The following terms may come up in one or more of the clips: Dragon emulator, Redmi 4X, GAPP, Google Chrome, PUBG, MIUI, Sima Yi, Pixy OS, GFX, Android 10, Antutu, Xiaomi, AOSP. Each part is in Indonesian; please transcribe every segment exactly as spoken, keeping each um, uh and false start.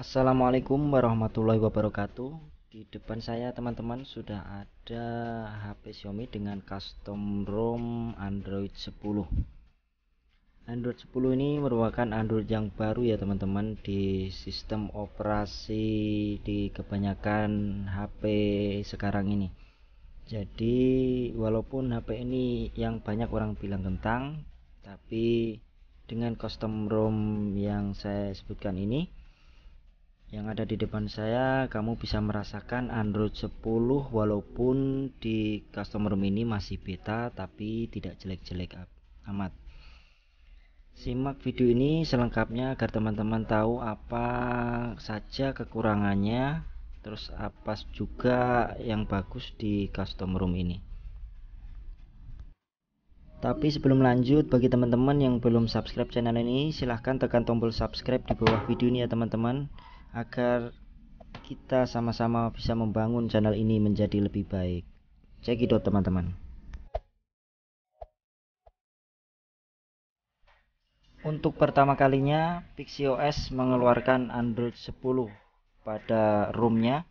Assalamualaikum warahmatullahi wabarakatuh. Di depan saya teman-teman sudah ada H P Xiaomi dengan custom ROM Android sepuluh. Android sepuluh ini merupakan Android yang baru ya teman-teman. Di sistem operasi di kebanyakan H P sekarang ini. Jadi walaupun H P ini yang banyak orang bilang kentang, tapi dengan custom ROM yang saya sebutkan ini, yang ada di depan saya, kamu bisa merasakan Android sepuluh walaupun di custom ROM ini masih beta tapi tidak jelek-jelek amat. Simak video ini selengkapnya agar teman-teman tahu apa saja kekurangannya, terus apa juga yang bagus di custom ROM ini. Tapi sebelum lanjut, bagi teman-teman yang belum subscribe channel ini, silahkan tekan tombol subscribe di bawah video ini ya teman-teman, agar kita sama-sama bisa membangun channel ini menjadi lebih baik. Cekidot teman-teman. Untuk pertama kalinya Pixy O S mengeluarkan Android sepuluh pada ROM-nya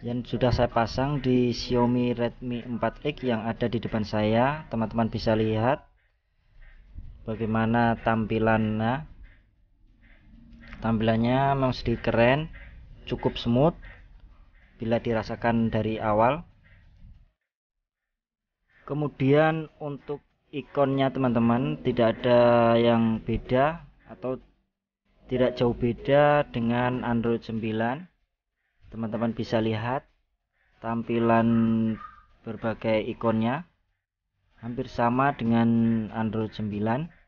yang sudah saya pasang di Xiaomi Redmi empat X yang ada di depan saya. Teman-teman bisa lihat bagaimana tampilannya. Tampilannya memang sedikit keren, cukup smooth bila dirasakan dari awal. Kemudian untuk ikonnya teman-teman tidak ada yang beda atau tidak jauh beda dengan Android sembilan. Teman-teman bisa lihat tampilan berbagai ikonnya hampir sama dengan Android sembilan.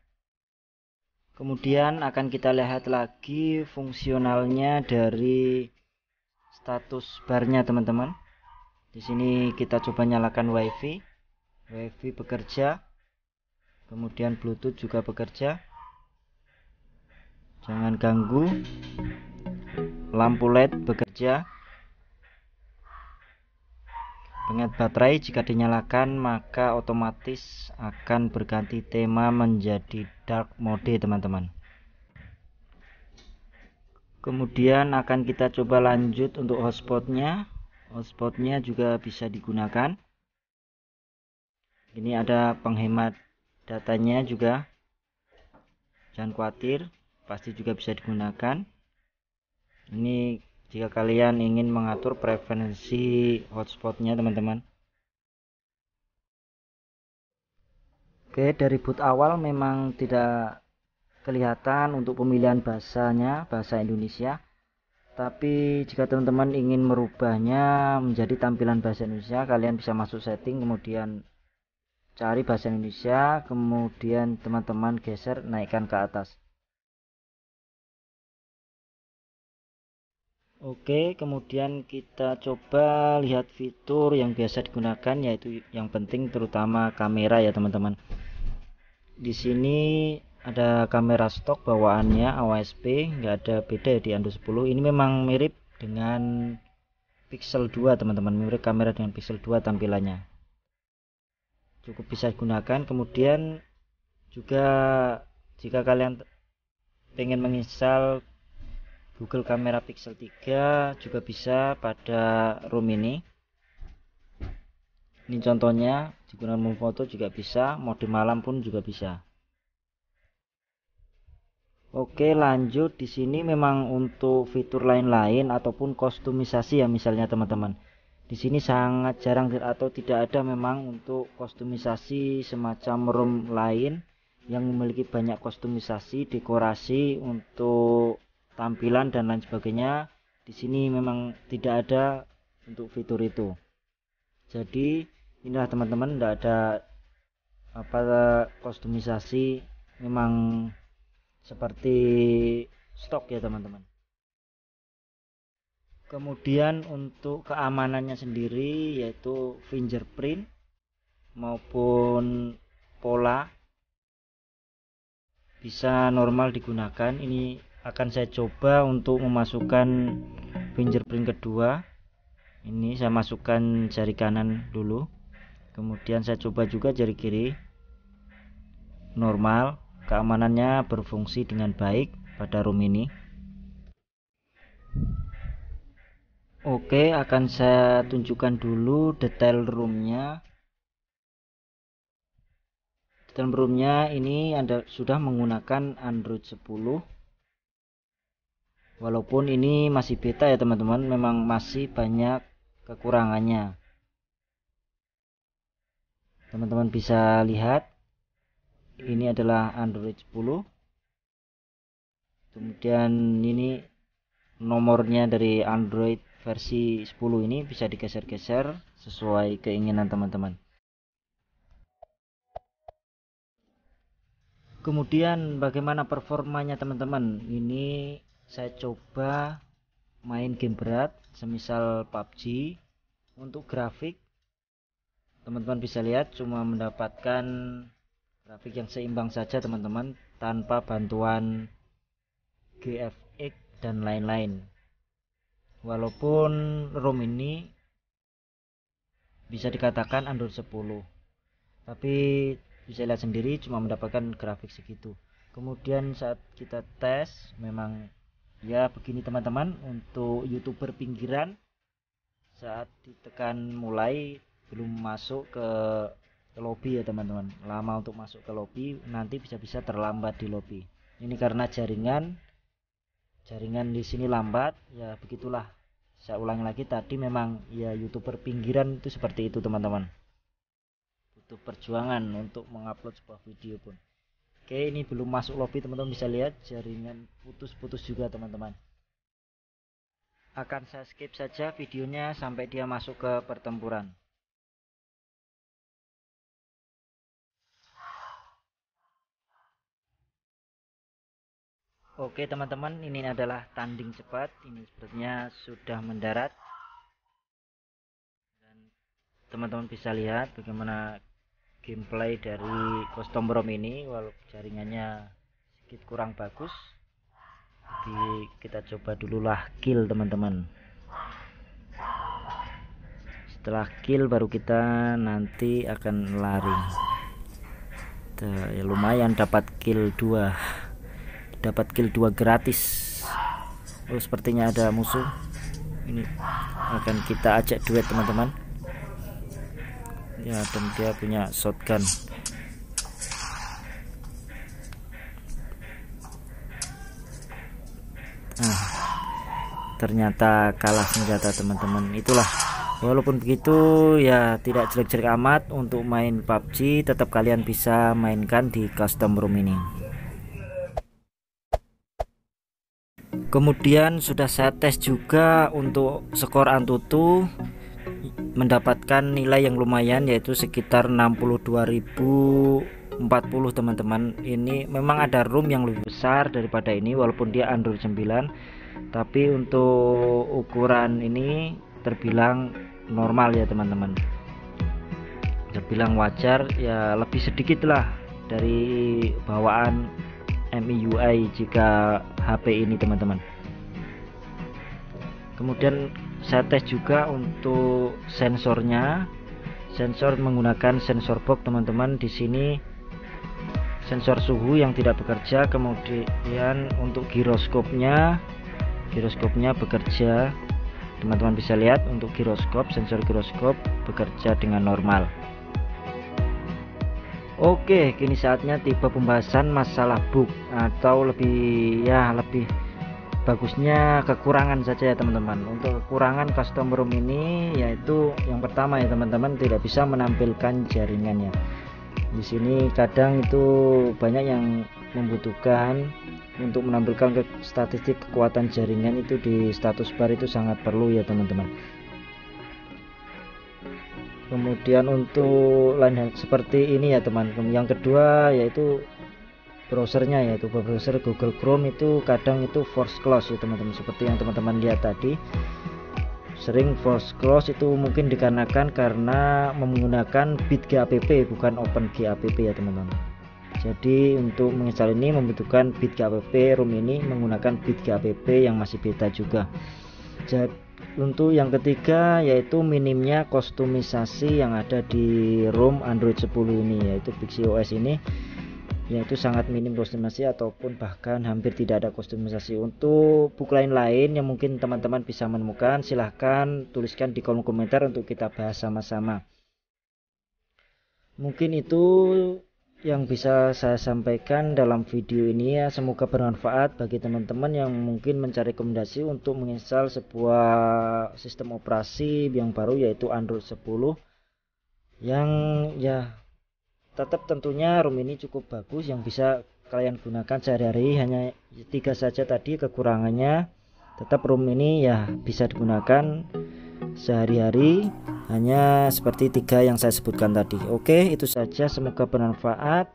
Kemudian akan kita lihat lagi fungsionalnya dari status barnya teman-teman. Di sini kita coba nyalakan WiFi. WiFi bekerja. Kemudian Bluetooth juga bekerja. Jangan ganggu. Lampu L E D bekerja. Penghemat baterai jika dinyalakan maka otomatis akan berganti tema menjadi dark mode teman-teman. Kemudian akan kita coba lanjut untuk hotspotnya. Hotspotnya juga bisa digunakan. Ini ada penghemat datanya juga. Jangan khawatir, pasti juga bisa digunakan. Ini jika kalian ingin mengatur preferensi hotspotnya teman-teman. Oke, dari boot awal memang tidak kelihatan untuk pemilihan bahasanya, bahasa Indonesia. Tapi jika teman-teman ingin merubahnya menjadi tampilan bahasa Indonesia, kalian bisa masuk setting, kemudian cari bahasa Indonesia, kemudian teman-teman geser, naikkan ke atas. Oke, kemudian kita coba lihat fitur yang biasa digunakan, yaitu yang penting terutama kamera ya teman-teman. Di sini ada kamera stok bawaannya A O S P, nggak ada beda di Android sepuluh. Ini memang mirip dengan Pixel dua teman-teman, mirip kamera dengan Pixel dua tampilannya. Cukup bisa digunakan. Kemudian juga jika kalian pengen menginstal Google Kamera Pixel tiga juga bisa pada ROM ini. Ini contohnya, digunakan memfoto juga bisa, mode malam pun juga bisa. Oke, lanjut. Di sini memang untuk fitur lain-lain ataupun kostumisasi ya misalnya teman-teman. Di sini sangat jarang atau tidak ada memang untuk kostumisasi semacam ROM lain yang memiliki banyak kostumisasi, dekorasi untuk tampilan dan lain sebagainya. Di sini memang tidak ada untuk fitur itu. Jadi inilah teman-teman, tidak ada apa kostumisasi, memang seperti stok ya teman-teman. Kemudian untuk keamanannya sendiri yaitu fingerprint maupun pola bisa normal digunakan. Ini akan saya coba untuk memasukkan fingerprint kedua. Ini saya masukkan jari kanan dulu, kemudian saya coba juga jari kiri. Normal, keamanannya berfungsi dengan baik pada ROM ini. Oke, akan saya tunjukkan dulu detail roomnya. Detail roomnya ini Anda sudah menggunakan Android sepuluh. Walaupun ini masih beta ya teman-teman, memang masih banyak kekurangannya. Teman-teman bisa lihat, ini adalah Android sepuluh. Kemudian ini nomornya dari Android versi sepuluh ini bisa digeser-geser sesuai keinginan teman-teman. Kemudian bagaimana performanya teman-teman? Ini saya coba main game berat semisal P U B G. Untuk grafik teman-teman bisa lihat cuma mendapatkan grafik yang seimbang saja teman-teman, tanpa bantuan G F X dan lain-lain. Walaupun ROM ini bisa dikatakan Android sepuluh, tapi bisa lihat sendiri cuma mendapatkan grafik segitu. Kemudian saat kita tes, memang ya begini teman-teman. Untuk YouTuber pinggiran, saat ditekan mulai belum masuk ke, ke lobby ya teman-teman. Lama untuk masuk ke lobby, nanti bisa-bisa terlambat di lobby. Ini karena jaringan jaringan di sini lambat ya, begitulah. Saya ulangi lagi, tadi memang ya YouTuber pinggiran itu seperti itu teman-teman, butuh perjuangan untuk mengupload sebuah video pun. Oke, ini belum masuk lobby teman-teman, bisa lihat jaringan putus-putus juga teman-teman. Akan saya skip saja videonya sampai dia masuk ke pertempuran. Oke teman-teman, ini adalah tanding cepat. Ini sepertinya sudah mendarat. Dan teman-teman bisa lihat bagaimana gameplay dari custom ROM ini, walaupun jaringannya sedikit kurang bagus. Jadi kita coba dululah kill teman-teman. Setelah kill baru kita nanti akan lari. Tuh, ya lumayan dapat kill dua. Dapat kill dua gratis. Oh, sepertinya ada musuh. Ini akan kita ajak duet teman-teman. Ya, dan dia punya shotgun. Nah, ternyata kalah senjata teman-teman. Itulah. Walaupun begitu ya tidak jelek-jelek amat untuk main P U B G. Tetap kalian bisa mainkan di custom room ini. Kemudian sudah saya tes juga untuk skor Antutu, mendapatkan nilai yang lumayan yaitu sekitar enam puluh dua ribu empat puluh teman-teman. Ini memang ada room yang lebih besar daripada ini walaupun dia Android sembilan, tapi untuk ukuran ini terbilang normal ya teman-teman. Terbilang wajar ya, lebih sedikit lah dari bawaan M I U I jika H P ini teman-teman. Kemudian saya tes juga untuk sensornya. Sensor menggunakan sensor box teman-teman. Di sini sensor suhu yang tidak bekerja. Kemudian untuk giroskopnya, giroskopnya bekerja. Teman-teman bisa lihat untuk giroskop, sensor giroskop bekerja dengan normal. Oke, kini saatnya tiba pembahasan masalah bug, atau lebih ya lebih bagusnya kekurangan saja ya teman-teman. Untuk kekurangan custom ROM ini yaitu yang pertama ya teman-teman, tidak bisa menampilkan jaringannya. Di sini kadang itu banyak yang membutuhkan untuk menampilkan ke statistik kekuatan jaringan itu di status bar, itu sangat perlu ya teman-teman. Kemudian untuk lain hal seperti ini ya teman. Yang kedua yaitu browsernya, yaitu browser Google Chrome itu kadang itu force close ya teman-teman, seperti yang teman-teman lihat tadi. Sering force close itu mungkin dikarenakan karena menggunakan bit G A P P bukan open G A P P ya teman-teman. Jadi untuk menginstal ini membutuhkan bit G A P P, ROM ini menggunakan bit G A P P yang masih beta juga. Jadi untuk yang ketiga yaitu minimnya kostumisasi yang ada di ROM Android sepuluh ini, yaitu Pixy O S ini yaitu sangat minim kustomisasi ataupun bahkan hampir tidak ada kustomisasi. Untuk book lain-lain yang mungkin teman-teman bisa menemukan, silahkan tuliskan di kolom komentar untuk kita bahas sama-sama. Mungkin itu yang bisa saya sampaikan dalam video ini ya, semoga bermanfaat bagi teman-teman yang mungkin mencari rekomendasi untuk menginstal sebuah sistem operasi yang baru, yaitu Android sepuluh, yang ya tetap tentunya ROM ini cukup bagus yang bisa kalian gunakan sehari-hari. Hanya tiga saja tadi kekurangannya, tetap ROM ini ya bisa digunakan sehari-hari, hanya seperti tiga yang saya sebutkan tadi. Oke, itu saja, semoga bermanfaat.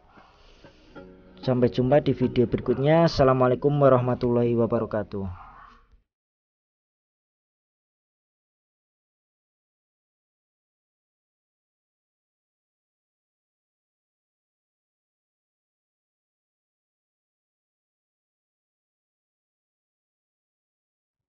Sampai jumpa di video berikutnya. Assalamualaikum warahmatullahi wabarakatuh.